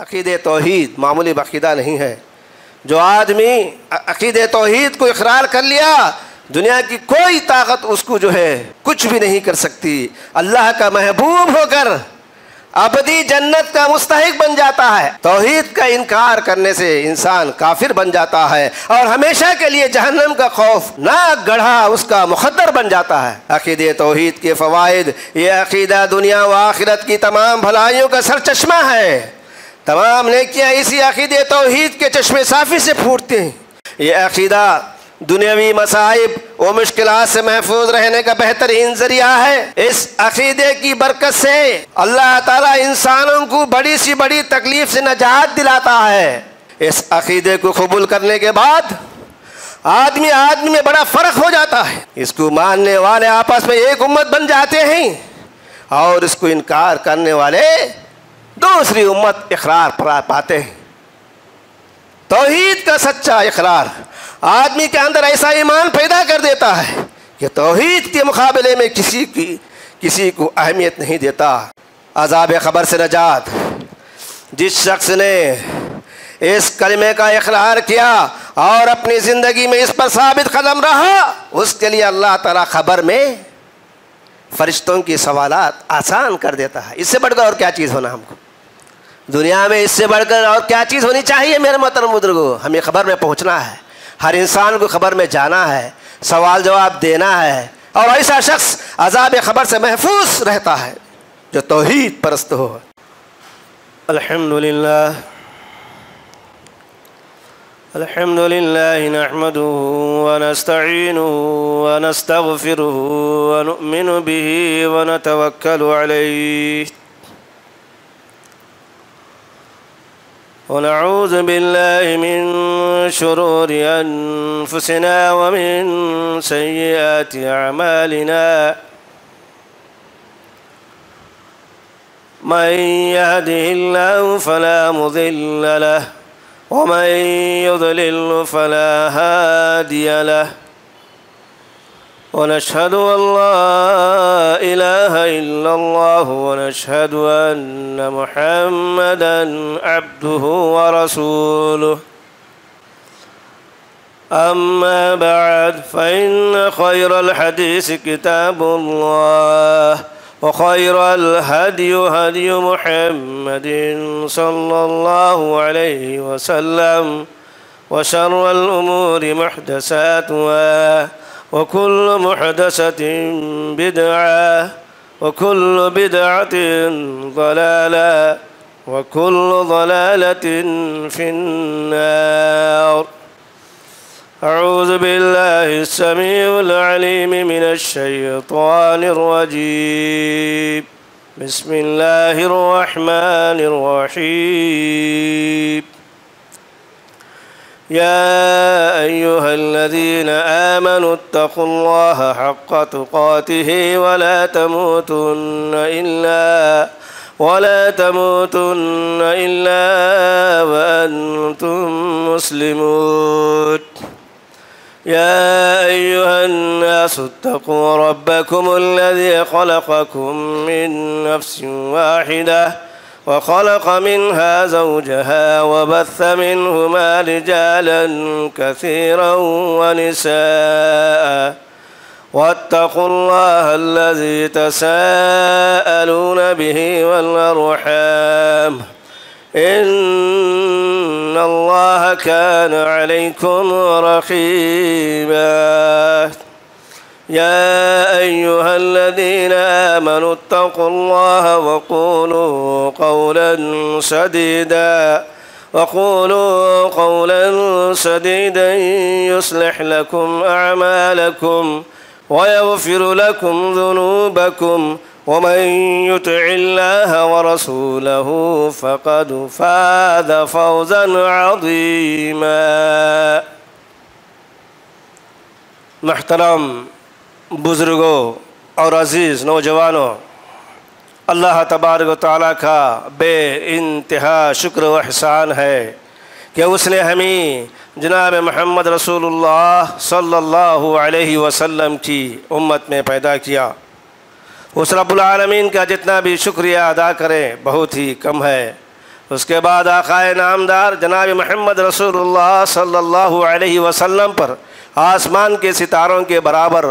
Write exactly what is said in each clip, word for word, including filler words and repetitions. अक़ीदे तौहीद मामूली बाक़ीदा नहीं है। जो आदमी अक़ीदे तौहीद को इकरार कर लिया, दुनिया की कोई ताकत उसको जो है कुछ भी नहीं कर सकती। अल्लाह का महबूब होकर अबदी जन्नत का मुस्तहिक बन जाता है। तौहीद का इनकार करने से इंसान काफिर बन जाता है और हमेशा के लिए जहन्नम का खौफ ना गढ़ा उसका मुखद्दर बन जाता है। अक़ीदे तौहीद के फ़वाइद, ये अक़ीदा दुनिया व आखिरत की तमाम भलाइयों का सरचश्मा है। तमाम नेकियां इसी अक़ीदे तौहीद के चश्मे साफ़ी से फूटती हैं। ये अक़ीदा दुनियावी मसाइब व मुश्किलात से महफूज रहने का बेहतरीन जरिया है। इस अक़ीदे की बरकत से अल्लाह ताला इंसानों को बड़ी सी बड़ी तकलीफ से नजात दिलाता है। इस अक़ीदे को कबूल करने के बाद आदमी आदमी में बड़ा फ़र्क हो जाता है। इसको मानने वाले आपस में एक उम्मत बन जाते हैं और इसको इनकार करने वाले दूसरी उम्मत इकरार पाते हैं। तौहीद का सच्चा इकरार आदमी के अंदर ऐसा ईमान पैदा कर देता है कि तौहीद के मुकाबले में किसी की किसी को अहमियत नहीं देता। अज़ाब ख़बर से नजात, जिस शख्स ने इस कलमे का इकरार किया और अपनी ज़िंदगी में इस पर साबित कदम रहा, उसके लिए अल्लाह ताला ख़बर में फ़रिश्तों की सवालात आसान कर देता है। इससे बढ़कर और क्या चीज़ होना हमको दुनिया में, इससे बढ़कर और क्या चीज़ होनी चाहिए मेरे मोहतरम बुजुर्गो। हमें ख़बर में पहुँचना है, हर इंसान को ख़बर में जाना है, सवाल जवाब देना है, और ऐसा शख्स अज़ाब ख़बर से महफूज रहता है जो तौहीद परस्त हो। अल्हम्दुलिल्लाह अल्हम्दुलिल्लाह नहमदुहु व नस्तईनुहु व नस्तगफिरुहु व नुमिनु बिही व नतवक्कलु अलैहि ونعوذ بالله من شرور أنفسنا ومن سيئات أعمالنا من يهده الله فلا مضل له ومن يضلل فلا هادي له ونشهد أن لا إله إلا الله ونشهد أن محمدا عبده ورسوله أما بعد فإن خير الحديث كتاب الله وخير الهدي هدي محمد صلى الله عليه وسلم وشر الأمور محدثاتها وكل محدثة بدعة وكل بدعة ضلالة وكل ضلالة في النار. أعوذ بالله السميع العليم من الشيطان الرجيم. بسم الله الرحمن الرحيم. يا أيها الذين آمنوا اتقوا الله حق تقاته ولا تموتن إلا ولا تموتن إلا وأنتم مسلمون. يا أيها الناس اتقوا ربكم الذي خلقكم من نفس واحدة وخلق منها زوجها وبث منهما رجالا كثيرا ونساء واتقوا الله الذي تساءلون به والأرحام إن الله كان عليكم رقيبا. يا أيها الذين آمنوا اتقوا الله وقولوا قولا سديدا وقولوا قولا سديدا يصلح لكم أعمالكم ويغفر لكم ذنوبكم ومن يطع الله ورسوله فقد فاز فوزا عظيما. محترم बुज़ुर्गों और अज़ीज़ नौजवानों, अल्लाह तबारक व तआला का बेइंतहा शुक्र व एहसान है कि उसने हमें जनाब मोहम्मद रसूलुल्लाह सल्लल्लाहु अलैहि वसल्लम की उम्मत में पैदा किया। उस रब्बुल आलमीन का जितना भी शुक्रिया अदा करें बहुत ही कम है। उसके बाद आकाए नामदार जनाब मोहम्मद रसूलुल्लाह सल्लल्लाहु अलैहि वसल्लम पर आसमान के सितारों के बराबर,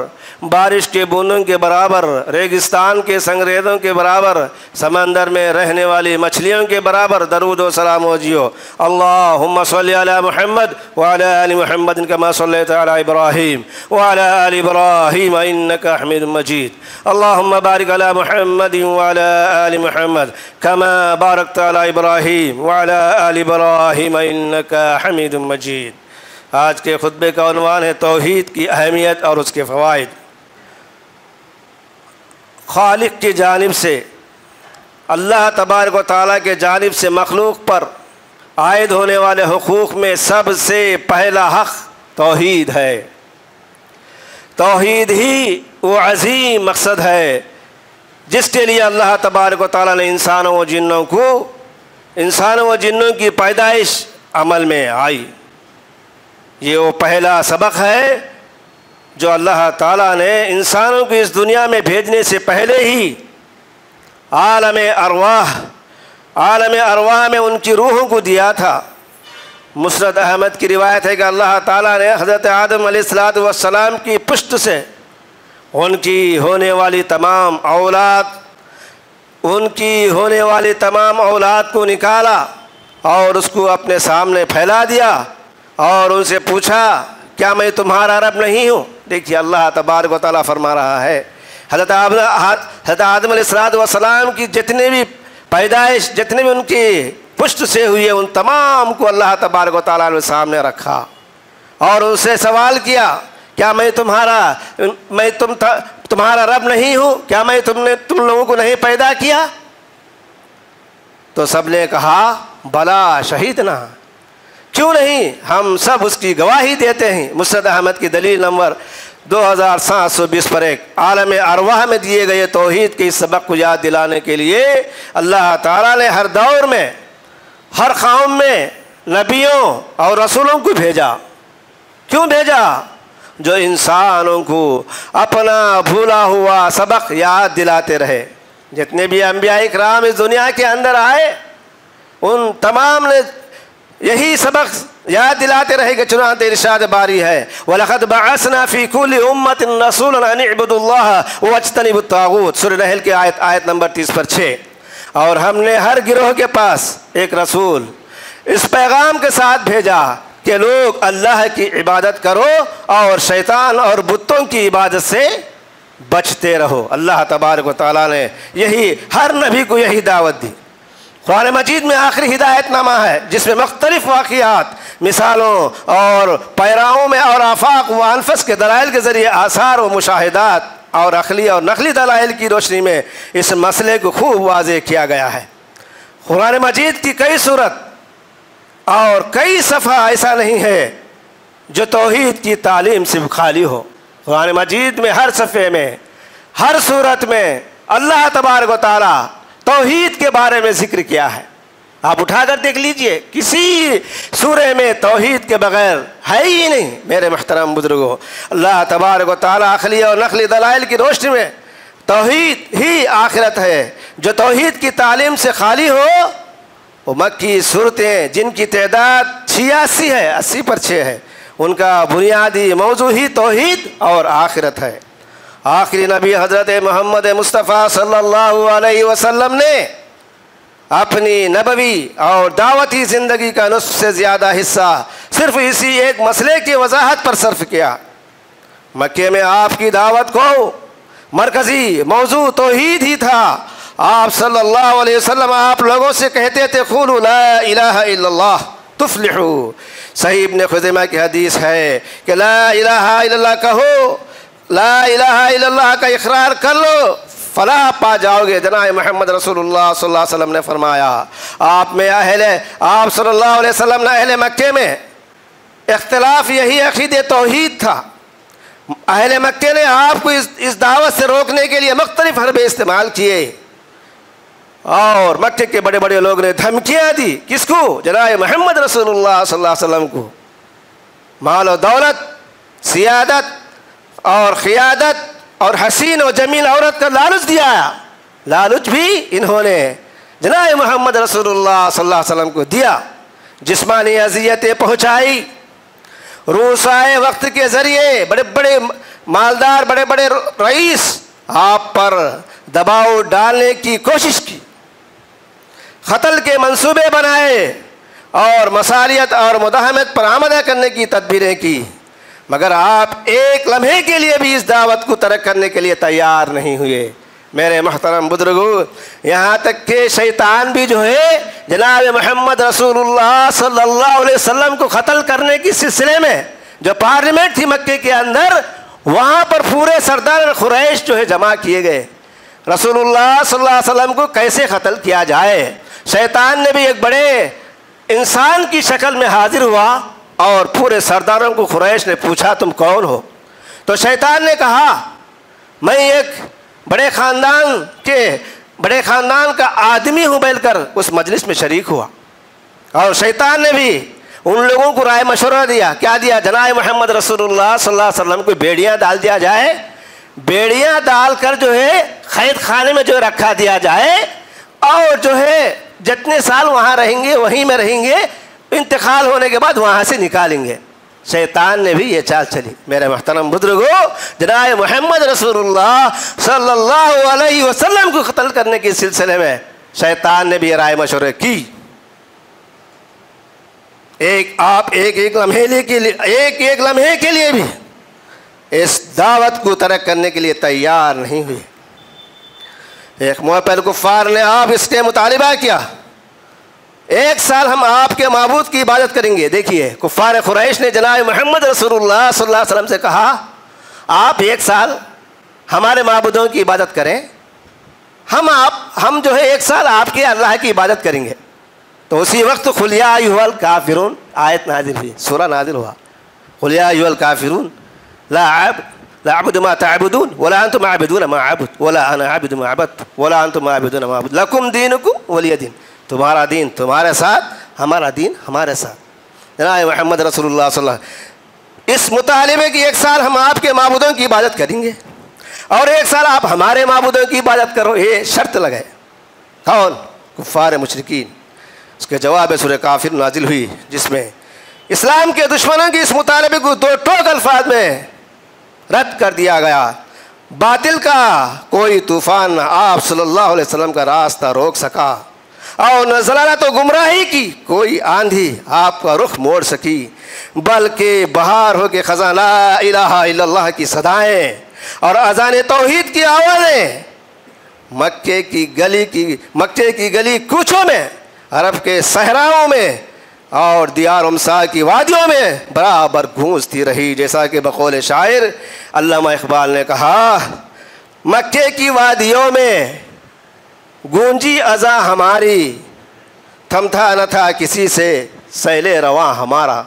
बारिश के बूंदों के बराबर, रेगिस्तान के संगरेदों के बराबर, समंदर में रहने वाली मछलियों के बराबर दरूद व सलाम हो जियो। अल्लाहुम्मा सल्ली अला मुहम्मद व अला आलि मुहम्मद कमा सल्लैता अला इब्राहीम व अला आलि इब्राहीम इन्नका हमीद मजीद। अल्लाहुम्मा बारिक अला मुहम्मद व अला आलि मुहम्मद कमा बारकता अला इब्राहीम व अला आलि इब्राहीम इन्नका हमीद मजीद। आज के खुतबे का उन्वान है तौहीद की अहमियत और उसके फ़वाइद। खालिक की जानिब से, अल्लाह तबारक व तआला के जानिब से मखलूक पर आयद होने वाले हुकूक़ में सबसे पहला हक़ तौहीद है। तौहीद ही वो अज़ीम मकसद है जिसके लिए अल्लाह तबारक व तआला ने इंसानों व जिन्नों को, इंसानों व जिन्नों की पैदाइश अमल में आई। ये वो पहला सबक है जो अल्लाह ताला ने इंसानों को इस दुनिया में भेजने से पहले ही आलम अरवाह आलम अरवाह में उनकी रूहों को दिया था। मुस्नद अहमद की रिवायत है कि अल्लाह ताला ने हज़रत आदम अलैहिस्सलाम की पुश्त से उनकी होने वाली तमाम औलाद उनकी होने वाली तमाम औलाद को निकाला और उसको अपने सामने फैला दिया और उनसे पूछा, क्या मैं तुम्हारा रब नहीं हूँ? देखिए अल्लाह तबारक व तआला फरमा रहा है हज़रत हज़रत आदम अलैहिस्सलाम की जितने भी पैदाइश, जितने भी उनकी पुष्ट से हुई है, उन तमाम को अल्लाह तबारक व तआला ने सामने रखा और उनसे सवाल किया, क्या मैं तुम्हारा मैं तुम तुम्हारा रब नहीं हूँ? क्या मैं तुमने तुम लोगों को नहीं पैदा किया? तो सब ने कहा, भला शहीद ना, क्यों नहीं, हम सब उसकी गवाही देते हैं। मुस्नद अहमद की दलील नंबर दो हज़ार सात सौ बीस पर एक। आलम अरवाह में दिए गए तौहीद के इस सबक को याद दिलाने के लिए अल्लाह ताला ने हर दौर में, हर कौम में नबियों और रसूलों को भेजा। क्यों भेजा? जो इंसानों को अपना भूला हुआ सबक याद दिलाते रहे। जितने भी अंबिया इकराम इस दुनिया के अंदर आए, उन तमाम ने यही सबक याद दिलाते रहे कि चुनाते इरशाद बारी है, वलक़द बअसना फ़ी कुल्लि उम्मतिन रसूलन अन इअ्बुदुल्लाह वज्तनिबुत ताग़ूत। सूरह रहल की आयत आयत नंबर तीस पर छः। और हमने हर गिरोह के पास एक रसूल इस पैगाम के साथ भेजा कि लोग अल्लाह की इबादत करो और शैतान और बुतों की इबादत से बचते रहो। अल्लाह तबारक व तआला ने यही हर नबी को यही दावत दी। कुरान मजीद में आखिरी हिदायतनामा है जिसमें मुख्तलिफ वाक़ियात, मिसालों और पैराओं में और आफाक व अनफस के दलाइल के ज़रिए आसार व मुशाहिदात और अखली और नकली दलाइल की रोशनी में इस मसले को खूब वाज़े किया गया है। कुरान मजीद की कई सूरत और कई सफ़ा ऐसा नहीं है जो तौहीद की तालीम से खाली हो। कुरान मजीद में हर सफ़े में, हर सूरत में अल्लाह तबारक व तआला तौहीद के बारे में जिक्र किया है। आप उठाकर देख लीजिए, किसी सूरह में तौहीद के बगैर है ही नहीं। मेरे मुहतरम बुजुर्गों, अल्लाह तबारक व तआला अखली और नकली दलाइल की रोशनी में तौहीद ही आखिरत है। जो तौहीद की तालीम से खाली हो वो मक्की सूरतें, जिनकी तादाद छियासी है, अस्सी पर छः है, उनका बुनियादी मौजू ही तौहीद और आखिरत है। आखिरी नबी हज़रत मोहम्मद मुस्तफ़ा सल्लल्लाहु अलैहि वसल्लम ने अपनी नबवी और दावती ज़िंदगी का नुस्फ़ से ज़्यादा हिस्सा सिर्फ़ इसी एक मसले की वजाहत पर सर्फ़ किया। मक्के में आपकी दावत को मरकज़ी मौजू तौहीद ही था। आप सल्लल्लाहु अलैहि वसल्लम आप लोगों से कहते थे, क़ुलू ला इलाहा इल्लल्लाह तुफ़्लिहू। सही इब्न खुज़ैमा की हदीस है कि ला इलाहा इल्लल्लाह कहो, ला इलाहा इल्लल्लाह का इकरार कर लो, फलाह पा जाओगे। जनाब मोहम्मद रसूलुल्लाह सल्लल्लाहु अलैहि वसल्लम ने फरमाया, आप में अहले आप सल्लल्लाहु अलैहि वसल्लम ने अहले मक्के में इख्तिलाफ यही अक़ीदे तौहीद था। अहले मक्के ने आपको इस इस दावत से रोकने के लिए मुख्तलिफ हरबे इस्तेमाल किए और मक्के के बड़े बड़े लोग ने धमकियाँ दी। किसको? जनाब मोहम्मद रसूलुल्लाह सल्लल्लाहु अलैहि वसल्लम को। माल और दौलत, सियादत और ख़ियादत और हसीन और जमील औरत का लालच दिया। लालच भी इन्होंने जनाब मोहम्मद रसूलुल्लाह सल्लल्लाहु अलैहि वसल्लम को दिया। जिस्मानी अजियतें पहुँचाई, रूसाए वक्त के ज़रिए बड़े बड़े मालदार बड़े बड़े रईस आप पर दबाव डालने की कोशिश की, कत्ल के मंसूबे बनाए और मसालियत और मुदाहमत पर आमदा करने की तदबीरें की, मगर आप एक लम्हे के लिए भी इस दावत को तरक करने के लिए तैयार नहीं हुए। मेरे महतरम बुजुर्गों, यहाँ तक के शैतान भी जो है जनाब मोहम्मद रसूलुल्लाह सल्लल्लाहु अलैहि वसल्लम को कत्ल करने के सिलसिले में जो पार्लियामेंट थी मक्के के अंदर, वहाँ पर पूरे सरदार खुरैश जो है जमा किए गए। रसूलुल्लाह सल्लल्लाहु अलैहि वसल्लम को कैसे कत्ल किया जाए, शैतान ने भी एक बड़े इंसान की शक्ल में हाजिर हुआ और पूरे सरदारों को खुरैश ने पूछा तुम कौन हो, तो शैतान ने कहा मैं एक बड़े ख़ानदान के बड़े ख़ानदान का आदमी हूँ, बैलकर उस मजलिस में शरीक हुआ। और शैतान ने भी उन लोगों को राय मशवरा दिया, क्या दिया, जनाब मोहम्मद रसूलुल्लाह सल्लल्लाहु अलैहि वसल्लम को बेड़ियाँ डाल दिया जाए, बेड़ियाँ डाल कर जो है क़ैद खाने में जो रखा दिया जाए और जो है जितने साल वहाँ रहेंगे वहीं में रहेंगे, इंतकाल होने के बाद वहाँ से निकालेंगे। शैतान ने भी ये चाल चली। मेरे महतरम बुजुर्गों, जनाब मोहम्मद रसूलुल्लाह सल्लल्लाहु अलैहि वसल्लम को कत्ल करने के सिलसिले में शैतान ने भी राय मशवरे की। एक आप एक एक लम्हे के लिए एक एक लम्हे के लिए भी इस दावत को तरक करने के लिए तैयार नहीं हुए। एक मोहब्बत कुफ़ार ने आप इसके मुतालिबा किया, एक साल हम आपके माबूद की इबादत करेंगे। देखिए, कुफ़ार खुरैश ने जनाब मोहम्मद रसूलुल्लाह सल्लल्लाहु अलैहि वसल्लम से कहा आप एक साल हमारे माबूदों की इबादत करें, हम आप हम जो है एक साल आपके अल्लाह की इबादत करेंगे। तो उसी वक्त खुलिया अय्युहल काफिरून आयत नाजिल हुई, सूरा नाजिल हुआ, खुलिया अय्युहल काफिरून ला अअब ला अबुदु मा तअबुदून वला अंतुम आबिदून मा अअबुदु वला अना आबिदु मा अअबदतु वला अंतुम आबिदून मा अअबुदु लकुम दीनुकुम वलिय दीन, तुम्हारा दीन तुम्हारे साथ, हमारा दीन हमारे साथ। जनाब मोहम्मद रसूलुल्लाह सल्लल्लाहु अलैहि वसल्लम इस मुतालिबे की एक साल हम आपके माबूदों की इबादत करेंगे और एक साल आप हमारे माबूदों की इबादत करो, ये शर्त लगाए। कौन? कुफ़ार मुशरिकीन। उसके जवाब सूरह काफिर नाजिल हुई, जिसमें इस्लाम के दुश्मनों की इस मुतालिबे को दो टोक अल्फाज में रद्द कर दिया गया। बातिल का कोई तूफ़ान आप सल्लल्लाहु अलैहि वसल्लम का रास्ता रोक सका और न जलाला तो गुमराही की कोई आंधी आपका रुख मोड़ सकी, बल्कि बहार होके खजाना इलाहा इल्लल्लाह की सदाएँ और अजान तौहीद की आवाज़ें मक्के की गली की मक्के की गली कूचों में, अरब के सहराओं में और दियार उमसा की वादियों में बराबर गूंजती रही। जैसा कि बकौल शायर अल्लामा इकबाल ने कहा, मक्के की वादियों में गूंजी अजा हमारी, थमथा न था किसी से सैले रवा हमारा।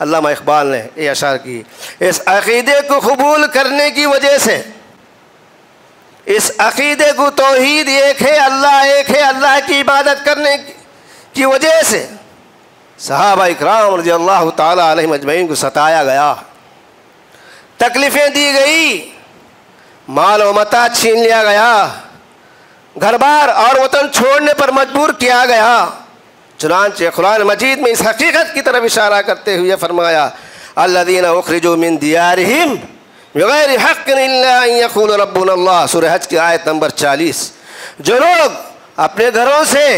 अल्लामा इकबाल ने ये अशार की, इस अक़ीदे को कबूल करने की वजह से, इस अक़ीदे को तौहीद एक है अल्लाह एक है अल्लाह की इबादत करने की वजह से सहाबा इकराम रज़ियल्लाहु ताला अलैहिम अजमईन को सताया गया, तकलीफ़ें दी गई, माल व मता छीन लिया गया, घर बार और वतन छोड़ने पर मजबूर किया गया। चुनांचे कुरान मजीद में इस हकीकत की तरफ इशारा करते हुए फरमाया, अल्लज़ीना उखरिजू मिन दियारिहिम बिग़ैरि हक़्क़िन इल्ला अन यक़ूल रब्बुना अल्लाह, सूरह हज की आयत नंबर चालीस। जो लोग अपने घरों से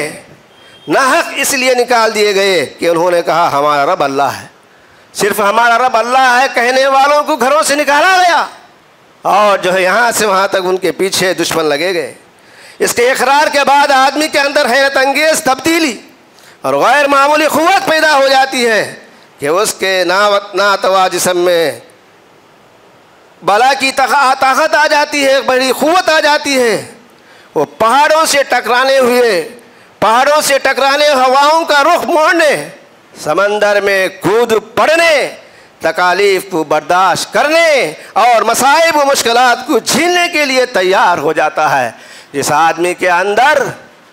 नाहक इसलिए निकाल दिए गए कि उन्होंने कहा हमारा रब अल्लाह है, सिर्फ हमारा रब अल्लाह है कहने वालों को घरों से निकाला गया और जो है यहाँ से वहाँ तक उनके पीछे दुश्मन लगे गए। इसके इकरार के बाद आदमी के अंदर हैरत अंगेज़ तब्दीली और गैर मामूली क़ुव्वत पैदा हो जाती है कि उसके नावत नातवा जिस्म में बला की ताकत आ जाती है, बड़ी क़ुव्वत आ जाती है। वो पहाड़ों से टकराने हुए पहाड़ों से टकराने हवाओं का रुख मोड़ने, समंदर में कूद पड़ने, तकालीफ को बर्दाश्त करने और मसाइब व मुश्किलात को झेलने के लिए तैयार हो जाता है। जिस आदमी के अंदर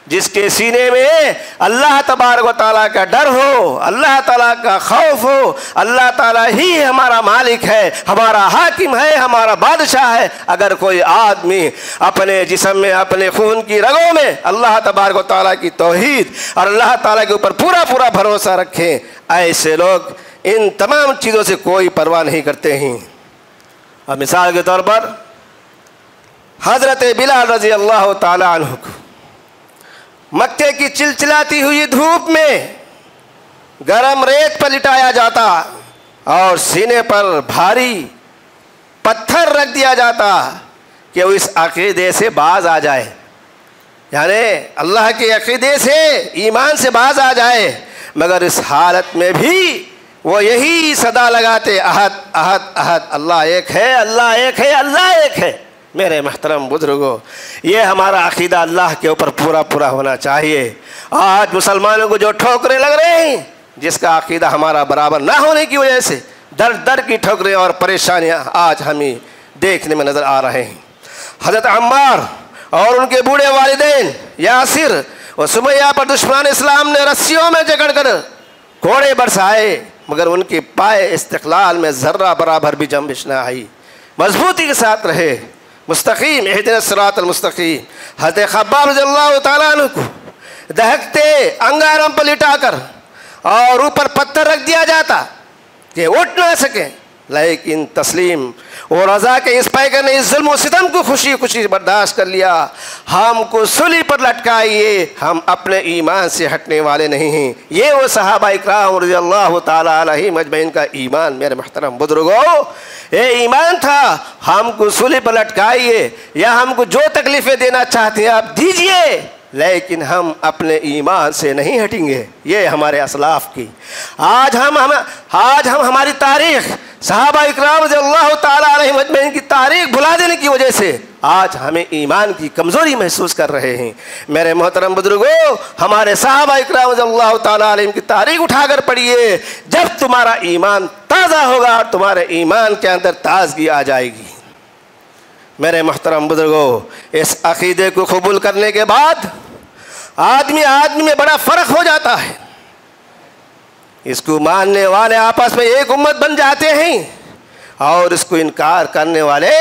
जिसके सीने में अल्लाह तबारक व तआला का डर हो, अल्लाह ताला का खौफ हो। अल्लाह ताला ही हमारा मालिक है, हमारा हाकिम है, हमारा बादशाह है। अगर कोई आदमी अपने जिस्म में, अपने खून की रगों में अल्लाह तबारक व तआला की तौहीद और अल्लाह ताला के ऊपर पूरा पूरा भरोसा रखें, ऐसे लोग इन तमाम चीज़ों से कोई परवाह नहीं करते हैं। अब मिसाल के तौर पर हज़रत बिलाल रज़ी अल्लाह ताला अन्हु को मक्के की चिलचिलाती हुई धूप में गरम रेत पर लिटाया जाता और सीने पर भारी पत्थर रख दिया जाता कि वो इस अकीदे से बाज आ जाए, यानी अल्लाह के अकीदे से, ईमान से बाज आ जाए। मगर इस हालत में भी वो यही सदा लगाते, अहद अहद अहद, अल्लाह एक है, अल्लाह एक है, अल्लाह एक है। मेरे महतरम बुजुर्गों, ये हमारा अकीदा अल्लाह के ऊपर पूरा पूरा होना चाहिए। आज मुसलमानों को जो ठोकरें लग रही हैं, जिसका अकीदा हमारा बराबर ना होने की वजह से दर दर की ठोकरें और परेशानियां आज हमें देखने में नज़र आ रहे हैं। हज़रत अम्मार और उनके बूढ़े वालिदैन यासिर और सुमैया पर दुश्मन इस्लाम ने रस्सियों में जकड़ कर कोड़े बरसाए, मगर उनके पाए इस्तिक़लाल में ज़र्रा बराबर भी जंबिश ना आई, मजबूती के साथ रहे। मुस्तकीम इहदिना सिरातल मुस्तकीम। हज़रत खब्बाब रज़ियल्लाहु ताला अन्हु को दहकते अंगारों पर लिटाकर और ऊपर पत्थर रख दिया जाता कि उठ ना सके, लेकिन तस्लीम और रज़ा के इस पैगर ने इस जुल्म और सितम को खुशी खुशी बर्दाश्त कर लिया। हमको सूली पर लटकाइए, हम अपने ईमान से हटने वाले नहीं हैं। ये वो सहाबा इकराम रज़ियल्लाहु ताला अलैहिम अजमईन का ईमान। मेरे महतरम बुजुर्गों, ये ईमान था, हमको सूली पर लटकाइए, या हमको जो तकलीफ़ें देना चाहते हैं आप दीजिए, लेकिन हम अपने ईमान से नहीं हटेंगे। ये हमारे असलाफ की आज हम हम आज हम हमारी तारीख़, सहाबा इकराम रज़ियल्लाहु ताला अलैहिम अजमईन की तारीख़ भुला देने की वजह से आज हमें ईमान की कमज़ोरी महसूस कर रहे हैं। मेरे मोहतरम बुजुर्गों, हमारे सहाबा इकराम रज़ियल्लाहु ताला अलैहिम की तारीख़ उठाकर पढ़िए, जब तुम्हारा ईमान ताज़ा होगा और तुम्हारे ईमान के अंदर ताज़गी आ जाएगी। मेरे मोहतरम बुजुर्गों, इस अक़ीदे को कबूल करने के बाद आदमी आदमी में बड़ा फ़र्क हो जाता है। इसको मानने वाले आपस में एक उम्मत बन जाते हैं और इसको इनकार करने वाले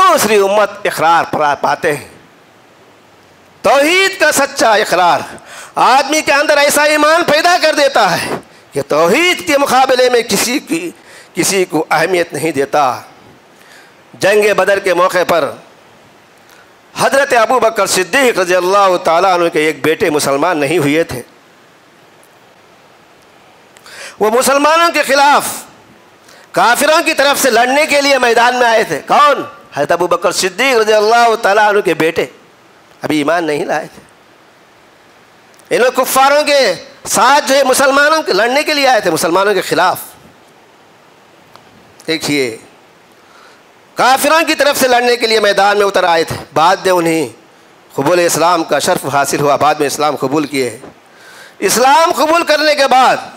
दूसरी उम्मत इकरार पर पाते हैं। तौहीद का सच्चा इकरार आदमी के अंदर ऐसा ईमान पैदा कर देता है कि तौहीद के मुकाबले में किसी की किसी को अहमियत नहीं देता। जंग बदर के मौके पर हज़रत अबू बकर सिद्दीक़ रज़ियल्लाहु ताला अन्हु के एक बेटे मुसलमान नहीं हुए थे। वो मुसलमानों के ख़िलाफ़ काफिरों की तरफ से लड़ने के लिए मैदान में आए थे। कौन? हज़रत अबू बकर सिद्दीक़ रज़ियल्लाहु ताला अन्हु के बेटे, अभी ईमान नहीं लाए थे। इन कुफ़ारों के साथ जो है मुसलमानों के लड़ने के लिए आए थे, मुसलमानों के ख़िलाफ़। देखिए, काफिरों की तरफ से लड़ने के लिए मैदान में उतर आए थे। बाद में उन्हें कबूल इस्लाम का शर्फ हासिल हुआ, बाद में इस्लाम कबूल किए। इस्लाम कबूल करने के बाद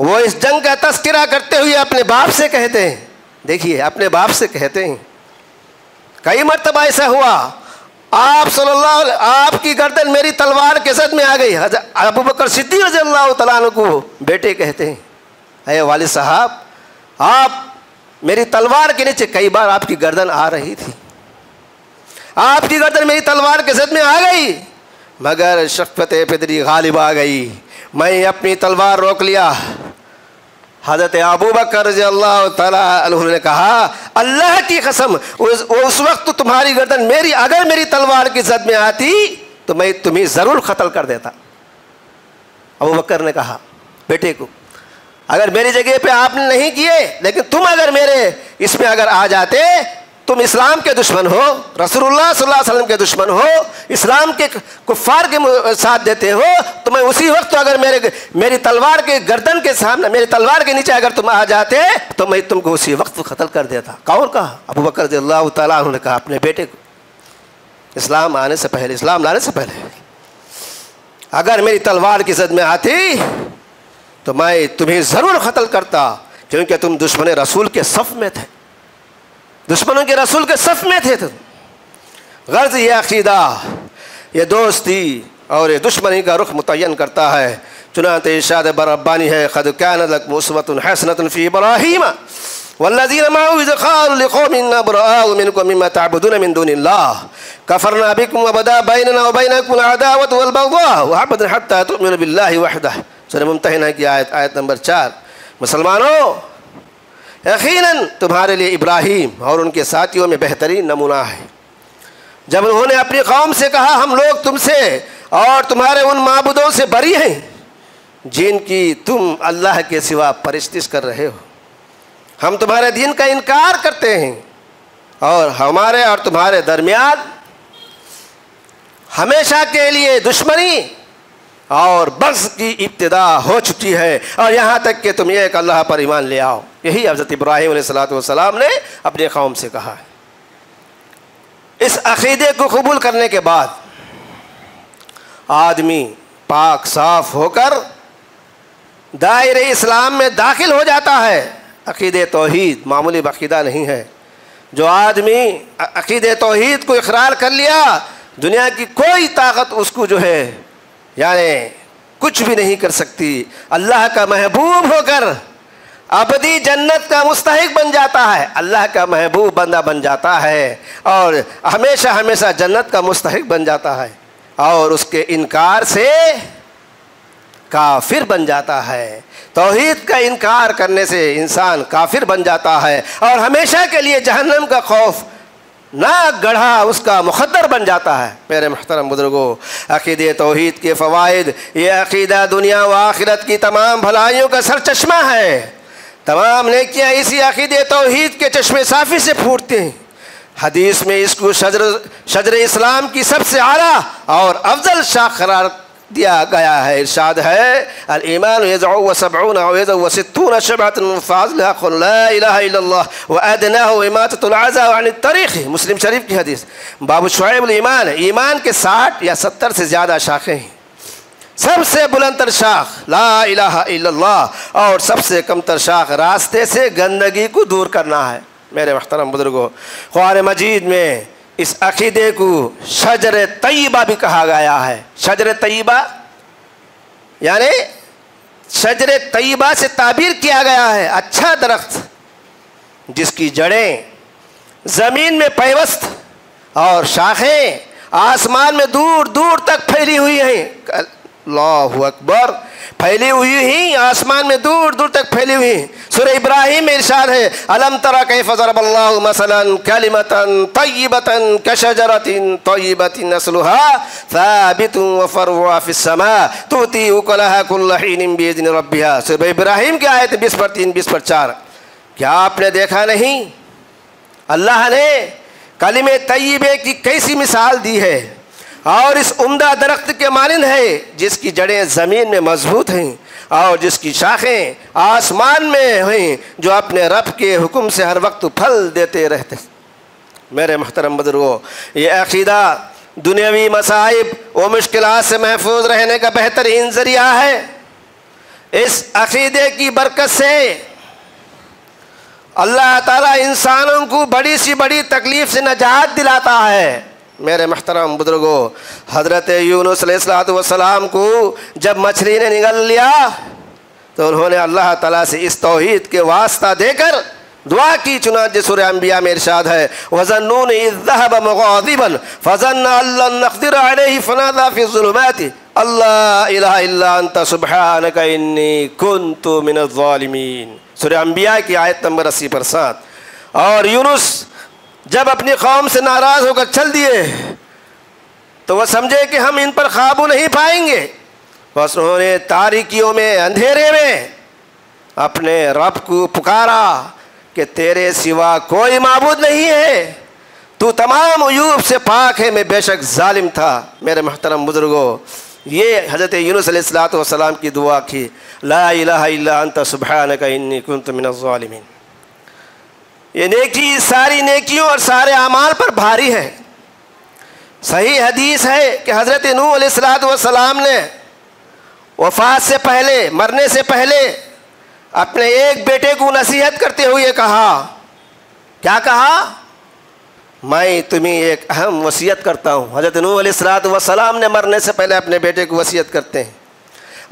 वो इस जंग का तस्करा करते हुए अपने बाप से कहते हैं, देखिए, अपने बाप से कहते हैं, कई मरतबा ऐसा हुआ, आप सल्लल्लाहु अलैहि वसल्लम, आपकी गर्दन मेरी तलवार के जद में आ गई। अबू बकर सिद्दीक़ रज़ियल्लाहु ताला अन्हु को बेटे कहते हैं, अरे वालिद साहब, आप मेरी तलवार के नीचे कई बार आपकी गर्दन आ रही थी, आपकी गर्दन मेरी तलवार के जद में आ गई, मगर शफ़क़त पिदरी गालिब आ गई, मैं अपनी तलवार रोक लिया। हज़रत अबू बकर रज़ियल्लाहु ताला अन्हु ने कहा, अल्लाह की कसम, उस, उस वक्त तुम्हारी गर्दन मेरी, अगर मेरी तलवार की जद में आती तो मैं तुम्हें ज़रूर क़त्ल कर देता। अबू बकर ने कहा बेटे को, अगर मेरी जगह पे आपने नहीं किए, लेकिन तुम अगर मेरे इसमें अगर आ जाते, तुम इस्लाम के दुश्मन हो, रसूलुल्लाह सल्लल्लाहु अलैहि वसल्लम के दुश्मन हो, इस्लाम के कुफ़ार के साथ देते हो, तो मैं उसी वक्त तो अगर मेरे मेरी तलवार के गर्दन के सामने, मेरी तलवार के नीचे अगर तुम आ जाते तो मैं तुमको उसी वक्त क़त्ल कर देता। कौन कहा? अबू बकर रज़ियल्लाहु ताला अन्हु ने कहा अपने बेटे को, इस्लाम आने से पहले, इस्लाम लाने से पहले, अगर मेरी तलवार की जद में आती तो मैं तुम्हें ज़रूर क़त्ल करता, क्योंकि तुम दुश्मन रसूल के सफ़ में थे, दुश्मनों के रसूल के सफ़ में थे तुम। गर्ज़ ये अक़ीदा, ये दोस्ती और दुश्मनी का रुख मुतय्यन करता है। चुनाते इरशाद बरब्बानी है, क़द कानत लकुम उसवतुन हसनतुन फ़ी इब्राहीम वल्लज़ीना मअहू इज़ क़ालू लिक़ौमिहिम इन्ना बुराअउ मिनकुम मिम्मा तअबुदून मिन दूनिल्लाह कफ़रना बिकुम व बदा बैनना व बैनकुम अल-अदावतु वल-बग़्ज़ाउ अबदन हत्ता तु'मिनू बिल्लाहि वहदह। सूरह मुम्तहिना की आयत आयत नंबर चार। मुसलमानों, यक़ीनन तुम्हारे लिए इब्राहीम और उनके साथियों में बेहतरीन नमूना है। जब उन्होंने अपनी कौम से कहा, हम लोग तुमसे और तुम्हारे उन माबूदों से बरी हैं जिनकी तुम अल्लाह के सिवा परस्तिश कर रहे हो, हम तुम्हारे दीन का इनकार करते हैं और हमारे और तुम्हारे दरमियान हमेशा के लिए दुश्मनी और बग़्ज़ की इब्तिदा हो चुकी है, और यहाँ तक कि तुम एक अल्लाह पर ईमान ले आओ। यही हज़रत इब्राहीम अलैहिस्सलातु वस्सलाम ने अपने कौम से कहा है। इस अक़ीदे को कबूल करने के बाद आदमी पाक साफ होकर दायरे इस्लाम में दाखिल हो जाता है। अक़ीदे तौहीद मामूली अक़ीदा नहीं है। जो आदमी अक़ीदे तौहीद को इकरार कर लिया, दुनिया की कोई ताकत उसको जो है यानी कुछ भी नहीं कर सकती। अल्लाह का महबूब होकर अबदी जन्नत का मुस्तहिक बन जाता है। अल्लाह का महबूब बंदा बन जाता है और हमेशा हमेशा जन्नत का मुस्तहिक बन जाता है, और उसके इनकार से काफिर बन जाता है। तौहीद का इनकार करने से इंसान काफिर बन जाता है और हमेशा के लिए जहन्नम का खौफ ना गढ़ा उसका मुखद्दर बन जाता है। मेरे मुहतरम बुजुर्गो, अक़ीदे तौहीद के फ़वाइद, ये अक़ीदा दुनिया व आखिरत की तमाम भलाइयों का सरचश्मा है। तमाम नेकियां इसी अक़ीदे तौहीद के चश्मे साफ़ी से फूटती हैं। हदीस में इसको शजर शजर इस्लाम की सबसे आला और अफजल शाख करार दिया गया है। इरशाद है, अल ईमान यज़अ व सबऊन व यज़अ व सित्तून शबअतन फ़ाज़लहा क़ुल ला इलाहा इल्लल्लाह व अदनाहु इमाततुल अज़ा अन तरीक़। मुस्लिम शरीफ की हदीस, बाब शुआइबुल ईमान। ईमान के साठ या सत्तर से ज़्यादा शाखें हैं। सबसे बुलंदतर शाख ला इलाहा इल्लल्लाह और सबसे कमतर शाख रास्ते से गंदगी को दूर करना है। मेरे मुहतरम बुजुर्गो, क़ुरान मजीद में इस अक़ीदे को शजर तय्यबा भी कहा गया है। शजर तय्यबा यानी शजर तय्यबा से ताबीर किया गया है, अच्छा दरख्त जिसकी जड़ें ज़मीन में पैवस्त और शाखें आसमान में दूर दूर तक फैली हुई हैं। अल्लाहु अकबर, फैली हुई ही आसमान में दूर दूर तक फैली हुई। सूरह इब्राहीम में इरशाद है, अलम तरा कैफ़ ज़रबल्लाहु मसलन कलिमतन तय्यबतन कशजरतिन तय्यबतिन असलुहा साबितुन व फरुआ फ़िस्समा तूती उकलहा कुल्ल हीनिन बिइज़्नि रब्बिहा। सूरह इब्राहीम की आयत बीस पर तीन बीस पर चार। क्या आपने देखा नहीं, अल्लाह ने कलिमे तय्यबे की कैसी मिसाल दी है, और इस उम्दा दरख्त के मानंद है जिसकी जड़ें ज़मीन में मजबूत हैं और जिसकी शाखें आसमान में हैं, जो अपने रब के हुक्म से हर वक्त फल देते रहते। मेरे मुहतरम बुजुर्गो, ये अक़ीदा दुनियावी मसाइब व मुश्किलात से महफूज रहने का बेहतरीन ज़रिया है। इस अक़ीदे की बरकत से अल्लाह ताला इंसानों को बड़ी सी बड़ी तकलीफ़ से नजात दिलाता है। मेरे महतरम बुजुर्गो, हज़रत यूनुस अलैहिस्सलातु वस्सलाम को जब मछली ने निगल लिया तो उन्होंने अल्लाह ताला से इस तौहीद के वास्ता देकर दुआ की। चुनांचे सूरह अंबिया में इरशाद है, वज़न्नून इज़ ज़हब मुग़ाज़िबन फ़ज़न्न अल्लन नक़दिर अलैहि फ़नादा फ़िज़्ज़ुलुमाति अल्ला इलाहा इल्ला अंता सुब्हानक इन्नी कुन्तु मिनज़्ज़ालिमीन। सूरह अंबिया की आयत नंबर अस्सी पर सात। और यूनुस जब अपनी कौम से नाराज़ होकर चल दिए तो वह समझे कि हम इन पर काबू नहीं पाएंगे, बस उन्होंने तारीकियों में अंधेरे में अपने रब को पुकारा कि तेरे सिवा कोई माबूद नहीं है, तू तमाम उयूब से पाक है, मैं बेशक जालिम था। मेरे महतरम बुजुर्गो, ये हज़रत यूनुस अलैहिस्सलातु वस्सलाम की दुआ की, ला इलाहा इल्ला अंता सुब्हानका इन्नी कुन्तु मिनज़्ज़ालिमीन। ये नेकी सारी नेकियों और सारे अमाल पर भारी है। सही हदीस है कि हज़रत नूह अलैहिस्सलातु वस्सलाम ने वफ़ात से पहले, मरने से पहले अपने एक बेटे को नसीहत करते हुए कहा, क्या कहा, मैं तुम्हें एक अहम वसीयत करता हूँ। हज़रत नूह अलैहिस्सलातु वस्सलाम ने मरने से पहले अपने बेटे को वसीयत करते हैं,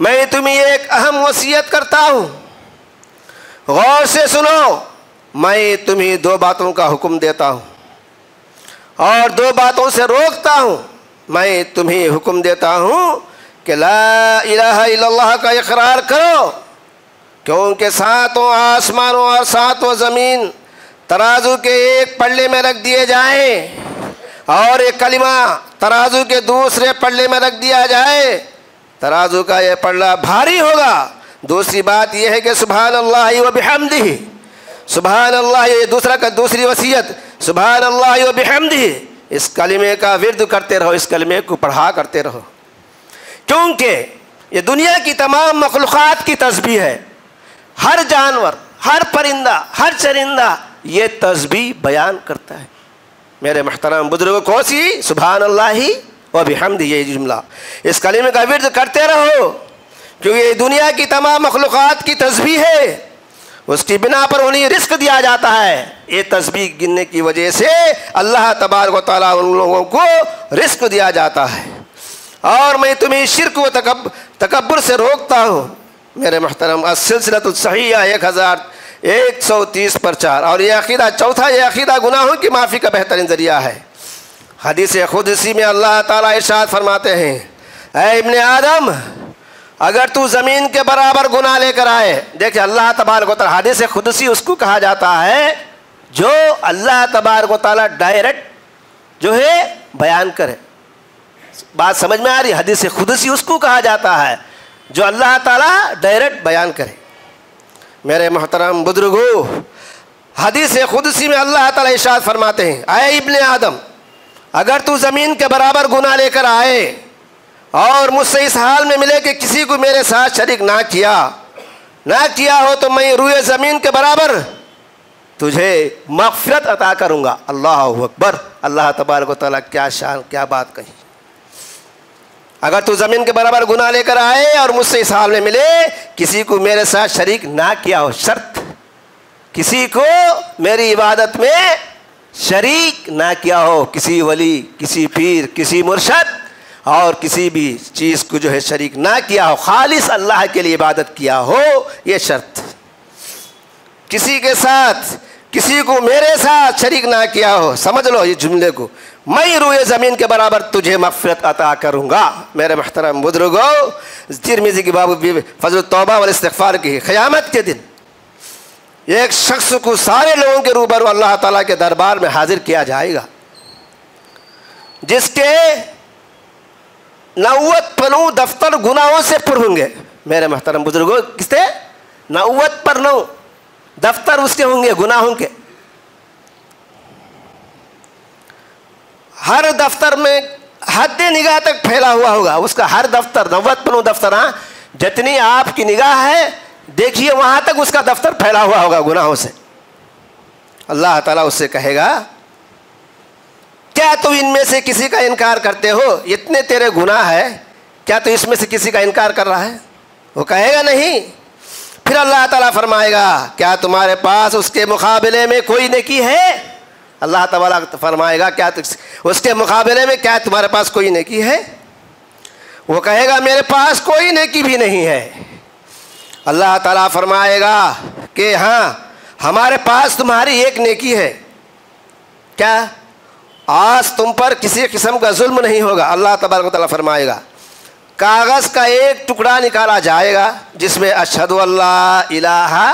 मैं तुम्हें एक अहम वसीयत करता हूँ, गौर से सुनो। मैं तुम्हें दो बातों का हुक्म देता हूँ और दो बातों से रोकता हूँ। मैं तुम्हें हुक्म देता हूँ कि ला इलाहा इल्लल्लाह का इकरार करो, क्योंकि सातों आसमानों और सातों ज़मीन तराजू के एक पल्ले में रख दिए जाए और ये कलिमा तराजू के दूसरे पल्ले में रख दिया जाए, तराजू का ये पल्ला भारी होगा। दूसरी बात यह है कि सुबहानल्लाहि व बिहम्दिही, सुबहानल्लाहि, ये दूसरा का दूसरी वसीयत, सुबहानल्लाहि व बिहम्दिही, इस कलिमे का विर्द करते रहो, इस कलिमे को पढ़ा करते रहो, क्योंकि ये दुनिया की तमाम मखलूक़ात की तस्बीह है। हर जानवर, हर परिंदा, हर चरिंदा ये तस्बीह बयान करता है। मेरे महतरम बुजुर्गों, कौन सी? सुबहानल्लाहि व बिहम्दिही, ये जुमला, इस कलिमे का विर्द करते रहो, क्योंकि ये दुनिया की तमाम मखलूक़ात की तस्बीह है। उसकी बिना पर उन्हें रिस्क दिया जाता है। ये तस्बीह गिनने की वजह से अल्लाह तबारक व तआला उन लोगों को रिस्क दिया जाता है। और मैं तुम्हें शिर्क व तकब तकब्बुर से रोकता हूँ। मेरे महतरम, असिलसिलतुस सहीहा एक हज़ार एक सौ तीस पर चार, और यह अक़ीदा चौथा, यह अक़ीदा गुनाहों की माफ़ी का बेहतरीन ज़रिया है। हदीस ख़ुदसी में अल्लाह ताला इरशाद फरमाते हैं, ऐ इब्ने आदम, अगर तू ज़मीन के बराबर गुनाह लेकर आए। देखिए, अल्लाह तबारक व तआला, हदीस ख़ुदसी उसको कहा जाता है जो अल्लाह तबारक व तआला डायरेक्ट जो है बयान करे। बात समझ में आ रही? हदीस ख़ुदसी उसको कहा जाता है जो अल्लाह ताला डायरेक्ट बयान करे। मेरे मोहतरम बुजुर्गों, हदीस ख़ुदसी में अल्लाह ताला इरशाद फरमाते हैं, आए इब्ने आदम, अगर तू ज़मीन के बराबर गुनाह लेकर आए और मुझसे इस हाल में मिले कि किसी को मेरे साथ शरीक ना किया ना किया हो, तो मैं रूए ज़मीन के बराबर तुझे मग़फ़िरत अता करूँगा। अल्लाहु अकबर! अल्लाह तबारक व तआला, क्या शान, क्या बात कही। अगर तू ज़मीन के बराबर गुनाह लेकर आए और मुझसे इस हाल में मिले किसी को मेरे साथ शरीक ना किया हो, शर्त किसी को मेरी इबादत में शरीक ना किया हो, किसी वली, किसी पीर, किसी मुर्शद और किसी भी चीज़ को जो है शरीक ना किया हो, खालिस अल्लाह के लिए इबादत किया हो, ये शर्त। किसी के साथ, किसी को मेरे साथ शरीक ना किया हो, समझ लो ये जुमले को, मैं रूए ज़मीन के बराबर तुझे मग़फ़िरत अता करूँगा। मेरे महतरम बुजुर्गों, तिरमिज़ी की बाबू फजल तौबा वाले इस्तिग़फ़ार की, क़यामत के दिन एक शख्स को सारे लोगों के रूबरू अल्लाह ताला के दरबार में हाजिर किया जाएगा, जिसके नौवत पन्नू दफ्तर गुनाहों से पुर होंगे। मेरे महतरम बुजुर्गों, किसते नौवत पन्नू दफ्तर उसके होंगे गुनाहों के। हर दफ्तर में हद निगाह तक फैला हुआ होगा उसका, हर दफ्तर, नब्बत पन्नों दफ्तर, हाँ, जितनी आपकी निगाह है देखिए वहाँ तक उसका दफ्तर फैला हुआ होगा गुनाहों से। अल्लाह ताला उससे कहेगा, क्या तुम इनमें से किसी का इनकार करते हो? इतने तेरे गुनाह है, क्या तू इसमें से किसी का इनकार कर रहा है? वो कहेगा नहीं। फिर अल्लाह ताला फरमाएगा, क्या तुम्हारे पास उसके मुकाबले में कोई नेकी है? अल्लाह ताला फरमाएगा, क्या उसके मुकाबले में क्या तुम्हारे पास कोई नेकी है? वो कहेगा, मेरे पास कोई नेकी भी नहीं है। अल्लाह ताला फरमाएगा कि हाँ, हमारे पास तुम्हारी एक नेकी है, क्या आज तुम पर किसी किस्म का जुल्म नहीं होगा। अल्लाह तबारक व तआला फरमाएगा, कागज़ का एक टुकड़ा निकाला जाएगा जिसमें अशहदु अल्ला इलाहा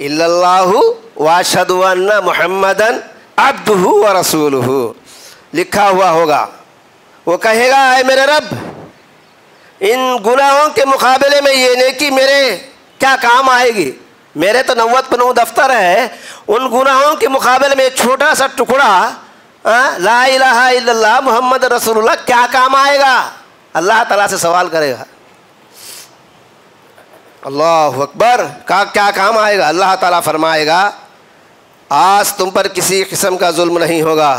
इल्लल्लाहु व अशहदु अन्ना मुहम्मदन अब्दुहु व रसूलुहु लिखा हुआ होगा। वो कहेगा, ऐ मेरे रब, इन गुनाहों के मुकाबले में ये नेकी मेरे क्या काम आएगी? मेरे तो नव्वत पन्नों दफ्तर है, उन गुनाहों के मुकाबले में छोटा सा टुकड़ा ला इलाहा इल्लल्लाह मुहम्मद रसूलुल्लाह क्या काम आएगा? अल्लाह ताला से सवाल करेगा। अल्लाहु अकबर! का क्या काम आएगा? अल्लाह ताला फरमाएगा, आज तुम पर किसी किस्म का जुल्म नहीं होगा।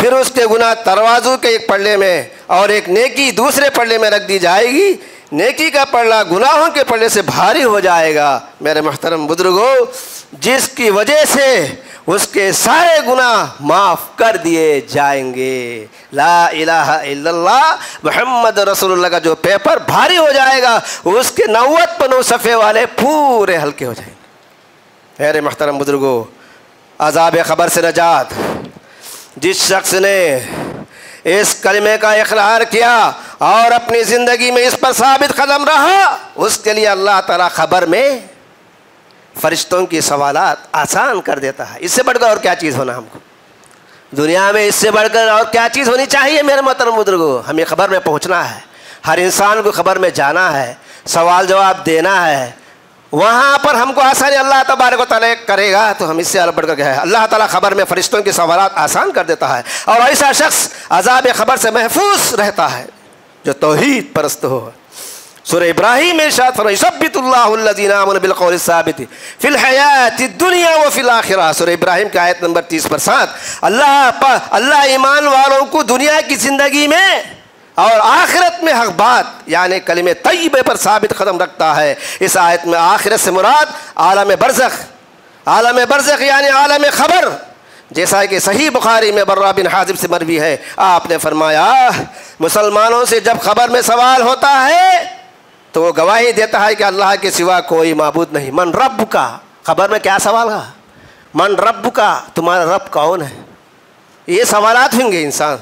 फिर उसके गुनाह तराजू के एक पल्ले में और एक नेकी दूसरे पल्ले में रख दी जाएगी। नेकी का पल्ला गुनाहों के पल्ले से भारी हो जाएगा। मेरे महतरम बुजुर्गों, जिसकी वजह से उसके सारे गुनाह माफ़ कर दिए जाएंगे। ला इलाहा इल्लल्लाह मुहम्मद रसूलुल्लाह का जो पेपर भारी हो जाएगा उसके नव्वत पन्नों सफ़े वाले पूरे हल्के हो जाएंगे। मेरे महतरम बुजुर्गो, अज़ाब ख़बर से नजात, जिस शख्स ने इस कलमे का इकरार किया और अपनी ज़िंदगी में इस पर साबित कदम रहा, उसके लिए अल्लाह ताला ख़बर में फरिश्तों की सवालात आसान कर देता है। इससे बढ़कर और क्या चीज़ होना, हमको दुनिया में इससे बढ़कर और क्या चीज़ होनी चाहिए। मेरे मोहतरम बुजुर्गो, हमें ख़बर में पहुंचना है, हर इंसान को ख़बर में जाना है, सवाल जवाब देना है, वहाँ पर हमको आसानी अल्लाह तबारक व तआला करेगा। तो हम इससे और बढ़कर गए, अल्लाह ताला ख़बर में फ़रिश्तों के सवालात आसान कर देता है और ऐसा शख्स अज़ाब ख़बर से महफूज रहता है जो तौहीद परस्त हो। सूरह इब्राहिम में इरशाद फरमाया, युसब्बितुल्लाहु अल्लज़ीना आमनू बिल क़ौलि साबित फ़िल हयातिद दुनिया व फ़िल आख़िरह। सूरह इब्राहिम की आयत नंबर तीस पर सात। अल्लाह अल्लाह ईमान वालों को दुनिया की ज़िंदगी में और आखिरत में हक़ बात यानि कलिमे तय्यबे पर साबित कदम रखता है। इस आयत में आखिरत से मुराद आलम बरज़ख, आलम बरज़ख यानि आलम ख़बर, जैसा कि सही बुखारी में बर्रा बिन हाज़िब से मरवी है, आपने फरमाया मुसलमानों से जब ख़बर में सवाल होता है तो वो गवाही देता है कि अल्लाह के सिवा कोई माबूद नहीं। मन रब का, ख़बर में क्या सवाल का, मन रब का, तुम्हारा रब कौन है, ये सवालात होंगे इंसान।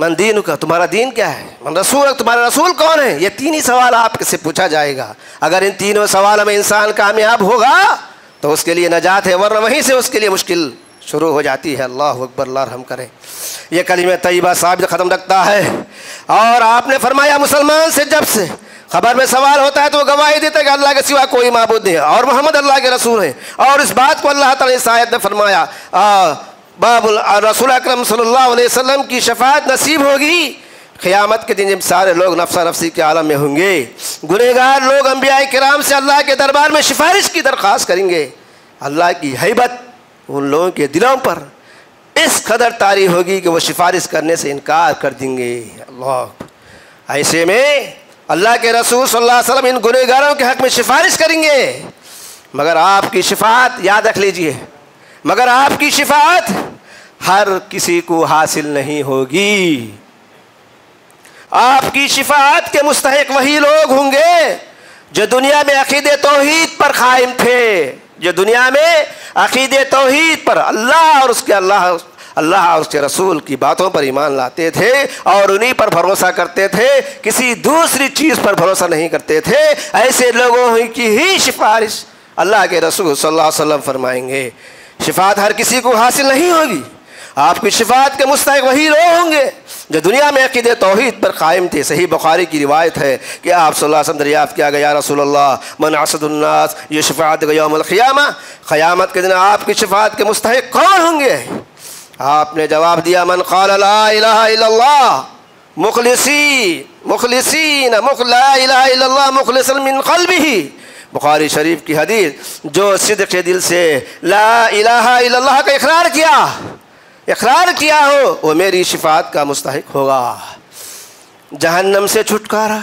मन दीन का, तुम्हारा दीन क्या है, मन रसूल, तुम्हारा रसूल कौन है, ये तीन ही सवाल आपसे पूछा जाएगा। अगर इन तीनों सवाल में इंसान कामयाब होगा तो उसके लिए नजात है, वरना वहीं से उसके लिए मुश्किल शुरू हो जाती है। अल्लाह अकबर, अल्लाह रहम करें। यह कलिमा तय्यबा साबित ख़त्म रखता है। और आपने फरमाया मुसलमान से जब से ख़बर में सवाल होता है तो वो गवाही देता है कि अल्लाह के सिवा कोई माबूद नहीं और मोहम्मद अल्लाह के रसूल हैं। और इस बात को अल्लाह ताला इस आयत ने फरमाया, बाबुल रसूल अकरम सल्लल्लाहु अलैहि वसल्लम की शफाअत नसीब होगी क़यामत के दिन, जब सारे लोग नफ्सा नफ्सी के आलम में होंगे। गुनहगार लोग अंबिया किराम से अल्लाह के दरबार में सिफारिश की दरख्वास्त करेंगे। अल्लाह की हैबत उन लोगों के दिलों पर इस कदर तारी होगी कि वो सिफारिश करने से इनकार कर देंगे। अल्लाह, ऐसे में अल्लाह के रसूल सल्लल्लाहु अलैहि वसल्लम इन गुनहगारों के हक़ में सिफारिश करेंगे, मगर आपकी शफाअत, याद रख लीजिए, मगर आपकी शफाअत हर किसी को हासिल नहीं होगी। आपकी शफाअत के मुस्तहिक वही लोग होंगे जो दुनिया में अक़ीदे तौहीद पर कायम थे, जो दुनिया में अक़ीदे तौहीद पर, अल्लाह और उसके अल्लाह अल्लाह और उसके रसूल की बातों पर ईमान लाते थे और उन्हीं पर भरोसा करते थे, किसी दूसरी चीज़ पर भरोसा नहीं करते थे। ऐसे लोगों की ही सिफारिश अल्लाह के रसूल सल्लल्लाहु अलैहि वसल्लम फरमाएंगे। शफाअत हर किसी को हासिल नहीं होगी। आपकी शफाअत के मुस्तहिक वही लोग होंगे जो दुनिया में अक़ीदे तौहीद पर कायम थे। सही बुखारी की रिवायत है कि आप सल्लल्लाहु अलैहि वसल्लम दरियाफ़्त किया गया, या रसूलल्लाह मन असदुन्नास ये शफाअत यौमुल क़ियामा, क़यामत के दिन आपकी शफाअत के मुस्तहिक कौन होंगे? आपने जवाब दिया, मन क़ाल ला इलाहा इल्लल्लाह मुख़लिसी मुख़लिसीन ला इलाहा इल्लल्लाह मुख़लिसन मिन क़ल्बिही। बुखारी शरीफ की हदीस, जो सिद्क़ के दिल से ला इलाहा इल्लल्लाह का इकरार किया इकरार किया हो वो मेरी शफाअत का मुस्तहिक होगा। जहन्नम से छुटकारा,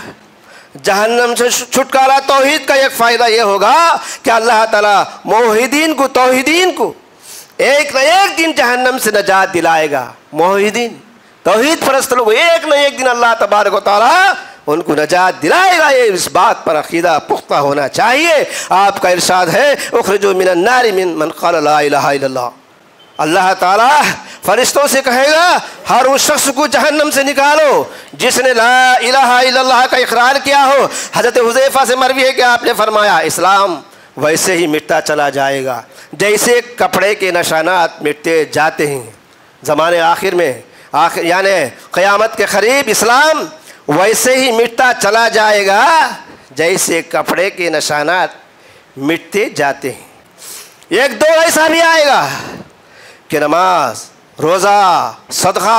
जहन्नम से छुटकारा तौहीद का एक फ़ायदा ये होगा कि अल्लाह ताला मोहिदीन को, तौहीदीन को एक न एक दिन जहन्नम से नजात दिलाएगा। मोहिदीन तौहीद परस्त लोग एक न एक दिन अल्लाह तबारक व तआला उनको नजात दिलाएगा। ये इस बात पर अक़ीदा पुख्ता होना चाहिए। आपका इरशाद है, उखरिजू मिन अन्नार मिन मन क़ाल ला इलाहा इल्लल्लाह। अल्लाह ताला फरिश्तों से कहेगा, हर उस शख्स को जहन्नम से निकालो जिसने ला इलाहा इल्लल्लाह का इकरार किया हो। हज़रत हुज़ैफ़ा से मरवी है कि आपने फरमाया, इस्लाम वैसे ही मिटता चला जाएगा जैसे कपड़े के निशानात मिटते जाते हैं। ज़माने आखिर में आखिर यानि क़यामत के करीब इस्लाम वैसे ही मिटता चला जाएगा जैसे कपड़े के निशानात मिटते जाते हैं। एक दो ऐसा भी आएगा कि नमाज, रोज़ा, सदका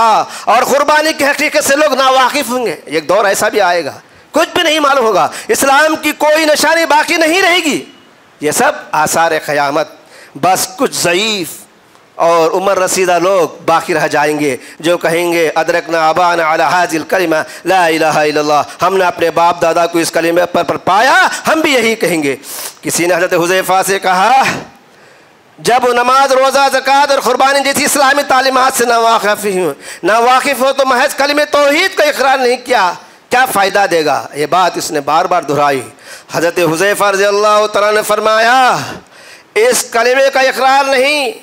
और क़ुरबानी की हकीकत से लोग नावाकिफ़ होंगे। एक दौर ऐसा भी आएगा, कुछ भी नहीं मालूम होगा, इस्लाम की कोई निशानी बाकी नहीं रहेगी। ये सब आसार क़यामत, बस कुछ ज़ईफ़ और उम्र रसीदा लोग बाकी रह जाएंगे जो कहेंगे, अदरकना आबाना अला हाज़िल कलिमा ला इलाहा इल्लल्लाह, हमने अपने बाप दादा को इस कलिमे पर, पर पाया, हम भी यही कहेंगे। किसी ने हज़रत हुज़ैफ़ा से कहा, जब नमाज रोज़ा ज़कात और क़ुरबानी जैसी इस्लामी तालीमात से नावाकिफ़ हो नावाकिफ़ हो तो महज कलिमे तौहीद का इकरार नहीं किया, क्या फ़ायदा देगा। ये बात इसने बार बार दोहराई। हज़रत हुज़ैफ़ा रज़ियल्लाहु तआला ने फरमाया इस कलिमे का इकरार नहीं,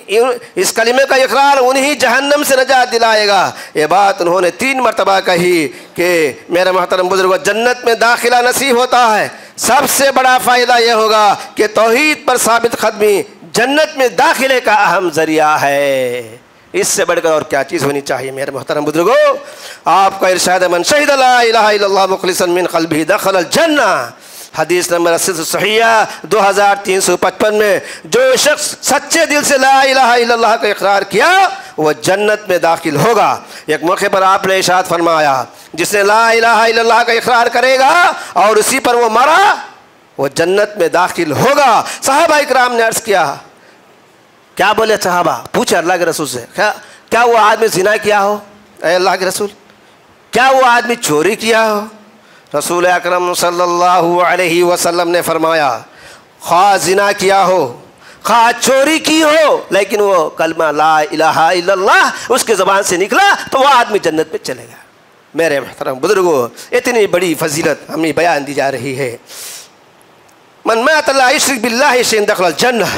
इस कलिमे का इकरार उन्हीं जहन्नम से नजात दिलाएगा। ये बात उन्होंने तीन मरतबा कही कि मेरे मोहतरम बुजुर्गों जन्नत में दाखिला नसीब होता है। सबसे बड़ा फ़ायदा यह होगा कि तौहीद पर साबित ख़दमी जन्नत में दाखिले का अहम ज़रिया है। इससे बढ़कर और क्या चीज़ होनी चाहिए मेरे मोहतरम बुजुर्गो। आपका इरशाद मन शहीद ला इलाहा इल्लल्लाह मुखलिसन मिन क़ल्बिही दखल जन्ना, हदीस नंबर अस्सी सहीहा दो हज़ार तीन सौ पचपन में जो शख्स सच्चे दिल से ला इलाहा इल्लल्लाह का इकरार किया वह जन्नत में दाखिल होगा। एक मौके पर आपने इरशाद फरमाया जिसने ला इलाहा इल्लल्लाह का इकरार करेगा और उसी पर वो मरा वो जन्नत में दाखिल होगा। साहबा इकराम ने अर्ज़ किया, क्या बोले साहबा, पूछे अल्लाह के रसूल से, क्या क्या वो आदमी जिना किया हो अल्लाह के रसूल, क्या वो आदमी चोरी किया हो। रसूल अकरम सल्लल्लाहु अलैहि वसल्लम ने फरमाया खा जिना किया हो, खा चोरी की हो, लेकिन वो कलमा ला इलाहा इल्लल्लाह उसके ज़बान से निकला तो वह आदमी जन्नत में चलेगा। मेरे मोहतरम बुजुर्गो इतनी बड़ी फजीलत हमें बयान दी जा रही है। मन मात ला युश्रिक बिल्लाहि शैअन दखल जन्नह।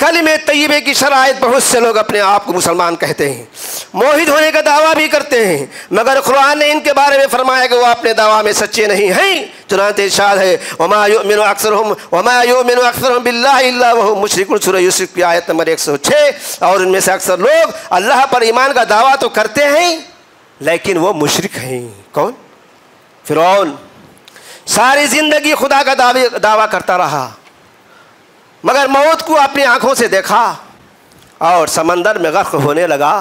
कलिमे तय्यबे की शराइत बहुत से लोग अपने आप को मुसलमान कहते हैं, मोहिद होने का दावा भी करते हैं, मगर कुरान ने इनके बारे में फरमाया कि वह अपने दावा में सच्चे नहीं हैं। चुनांचे इरशाद है वमा युमिनु अक्सरहुम वमा युमिनु अक्सरहुम बिल्लाहि इल्ला वहुम मुशरिकुन, सूरह यूसुफ की आयत नंबर एक सौ छह। और इनमें से अक्सर लोग अल्लाह पर ईमान का दावा तो करते हैं लेकिन वो मुशरिक हैं। कौन? फिरौन सारी ज़िंदगी खुदा का दावे दावा करता रहा मगर मौत को अपनी आँखों से देखा और समंदर में गर्क होने लगा।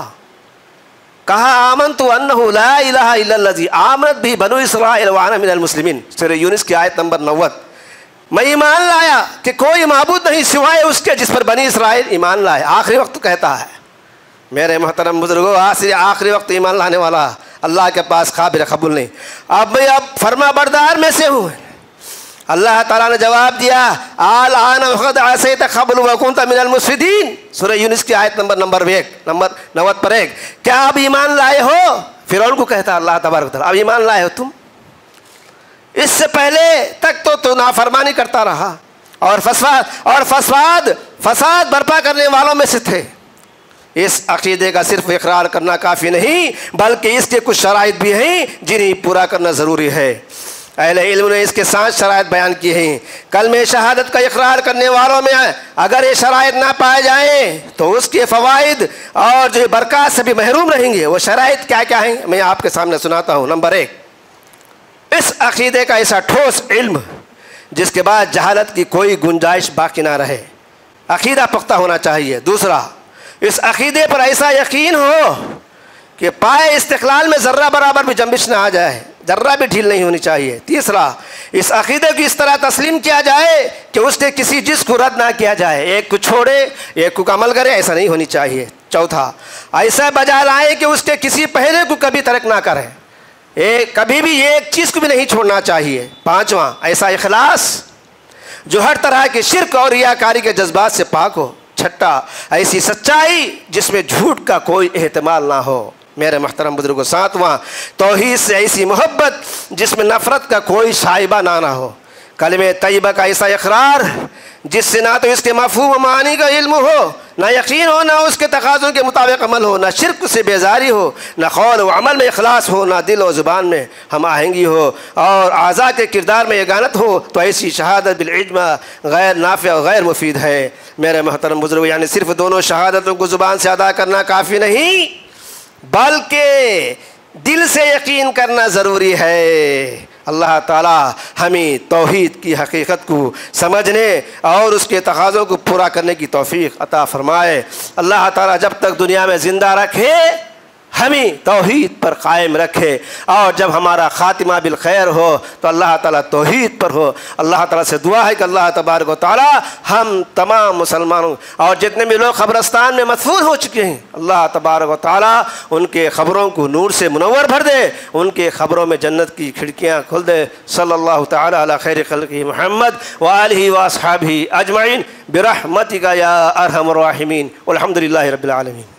कहा आमनतु अन्नहु ला इलाहा इल्लल्लाह, आमनत भी बनु इस्राईल व अना मिनल मुस्लिमीन, सूरह यूनुस की आयत नंबर नब्बे। मैं ईमान लाया कि कोई माबूद नहीं सिवाय उसके जिस पर बनी इसराइल ईमान लाए। आखिरी वक्त कहता है मेरे मोहतरम बुजुर्गो, आज से आखिरी वक्त ईमान लाने वाला अल्लाह के पास काबिल कबूल नहीं। अब मैं अब फर्मा बरदार में से हूँ। अल्लाह ताला ने जवाब दिया आल आन वक़द असैत क़ब्ल व कुन्त मिनल मुफसिदीन, सूरह यूनुस की आयत नंबर नंबर एक नंबर नवत पर एक। क्या अब ईमान लाए हो? फिरौन को कहता अल्लाह तबारक व तआला अब ईमान लाए हो तुम? इससे पहले तक तो तू नाफरमानी करता रहा और फसाद और फसाद फसाद बर्पा करने वालों में से थे। इस अक़ीदे का सिर्फ इकरार करना काफ़ी नहीं बल्कि इसके कुछ शराइत भी हैं जिन्हें पूरा करना ज़रूरी है। अहले इल्म ने इसके साथ शराइत बयान की हैं। कलमे शहादत का इकरार करने वालों में अगर ये शराइत ना पाए जाएँ तो उसके फ़वाइद और जो बरक़ात से भी महरूम रहेंगे। वो शराइत क्या क्या हैं मैं आपके सामने सुनाता हूँ। नंबर एक, इस अक़ीदे का ऐसा ठोस इल्म जिसके बाद जहालत की कोई गुंजाइश बाकी ना रहे, अक़ीदा पुख्ता होना चाहिए। दूसरा, इस अक़ीदे पर ऐसा यकीन हो कि पाए इस्तिक़लाल में ज़र्रा बराबर भी जंबिश ना आ जाए, ज़र्रा भी ढील नहीं होनी चाहिए। तीसरा, इस अक़ीदे की इस तरह तस्लीम किया जाए कि उसके किसी जिस को रद्द ना किया जाए, एक को छोड़े एक को अमल करे, ऐसा नहीं होनी चाहिए। चौथा, ऐसा बजा लाए कि उसके किसी पहले को कभी तर्क ना करें, एक कभी भी एक चीज़ को भी नहीं छोड़ना चाहिए। पाँचवा, ऐसा इखलास जो हर तरह के शिरक और रियाकारी के जज्बात से पाक हो। छठा, ऐसी सच्चाई जिसमें झूठ का कोई एहतमाल ना हो। मेरे मोहतरम बुजुर्गों, सातवां, तौहीद से ऐसी मोहब्बत जिसमें नफ़रत का कोई शाइबा ना ना हो। कलमे तय्यबा का ऐसा इकरार जिससे ना तो इसके मफ़हूम व मानी का इल्म हो, ना यकीन हो, ना उसके तकाज़ों के मुताबिक अमल हो, ना शिर्क से बेजारी हो, ना क़ौल व अमल में इखलास हो, ना दिल व ज़ुबान में हम आहंगी हो और आज़ा के किरदार में यगानत हो, तो ऐसी शहादत बिलइज्मा गैर नाफ़िया और गैर मुफीद है। मेरे मोहतरम बुजुर्ग, यानी सिर्फ दोनों शहादतों को ज़ुबान से अदा करना काफ़ी नहीं बल्कि दिल से यकीन करना ज़रूरी है। अल्लाह ताला हमें तौहीद की हकीकत को समझने और उसके तकाज़ों को पूरा करने की तौफीक अता फ़रमाए। अल्लाह ताला जब तक दुनिया में ज़िंदा रखे हमें तौहीद पर कायम रखे, और जब हमारा ख़ातिमा बिल खैर हो तो अल्लाह ताला तौहीद पर हो। अल्लाह ताला से दुआ है कि अल्लाह तबारक व तआला हम तमाम मुसलमानों और जितने भी लोग ख़बरस्तान में मदफून हो चुके हैं, अल्लाह तबारक व तआला उनके ख़बरों को नूर से मुनव्वर भर दे, उनके ख़बरों में जन्नत की खिड़कियाँ खुल दे। सल्लल्लाहु तआला अला खैर खल्क़ि मुहम्मद व आलिहि व अस्हाबिहि अजमईन बिरहमतिका या अरहमर राहिमीन। अल्हम्दुलिल्लाहि रब्बिल आलमीन।